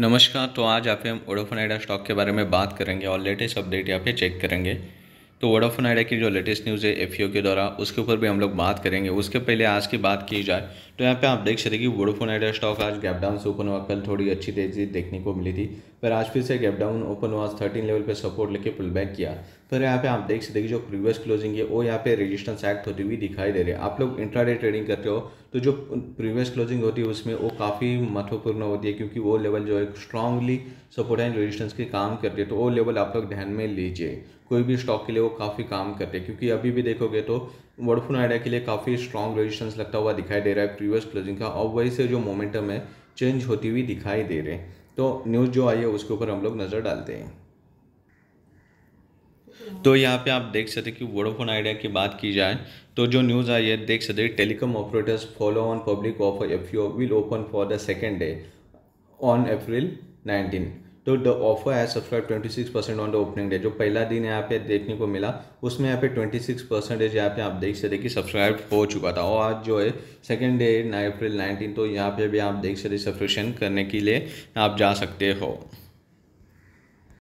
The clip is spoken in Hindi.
नमस्कार। तो आज यहाँ पे हम वोडाफोन आइडिया स्टॉक के बारे में बात करेंगे और लेटेस्ट अपडेट यहाँ पे चेक करेंगे। तो वोडाफोन आइडिया की जो लेटेस्ट न्यूज़ है FO के द्वारा, उसके ऊपर भी हम लोग बात करेंगे। उसके पहले आज की बात की जाए तो यहाँ पे आप देख सकते हैं कि वोडाफोन आइडिया स्टॉक आज गैप डाउन से ओपन हुआ। कल थोड़ी अच्छी तेजी देखने को मिली थी, पर आज फिर से गैप डाउन ओपन हुआ। 13 लेवल पे सपोर्ट लेके पुल बैक किया। पर यहाँ पे आप देख सकते हैं कि जो प्रीवियस क्लोजिंग है वो यहाँ पे रेजिस्टेंस एक्ट होती हुई दिखाई दे रही है। आप लोग इंट्राडे ट्रेडिंग करते हो तो जो प्रीवियस क्लोजिंग होती है उसमें वो काफ़ी महत्वपूर्ण होती है, क्योंकि वो लेवल जो है स्ट्रांगली सपोर्ट एंड रेजिस्टेंस के काम करती है। तो वो लेवल आप लोग ध्यान में लीजिए, कोई भी स्टॉक के लिए वो काफ़ी काम करते हैं। क्योंकि अभी भी देखोगे तो वोडाफोन आइडिया के लिए काफ़ी स्ट्रॉन्ग रेजिस्टेंस लगता हुआ दिखाई दे रहा है प्रीवियस क्लोजिंग का, और वही से जो मोमेंटम है चेंज होती हुई दिखाई दे रहे हैं। तो न्यूज़ जो आई है उसके ऊपर हम लोग नज़र डालते हैं। तो यहाँ पे आप देख सकते हैं कि वोडाफोन आइडिया की बात की जाए तो जो न्यूज़ आई है, देख सकते हैं telecom operators follow on public offer FO will open for the second day on April 19। तो the offer as subscribe 26% on the opening day. जो पहला दिन यहाँ पे देखने को मिला उसमें यहाँ पे 26% यहाँ पे आप देख सकते कि सब्सक्राइब हो चुका था, और आज जो है सेकेंड डे अप्रैल 19, तो यहाँ पे भी आप देख सकते सब्सक्रिप्शन करने के लिए आप जा सकते हो।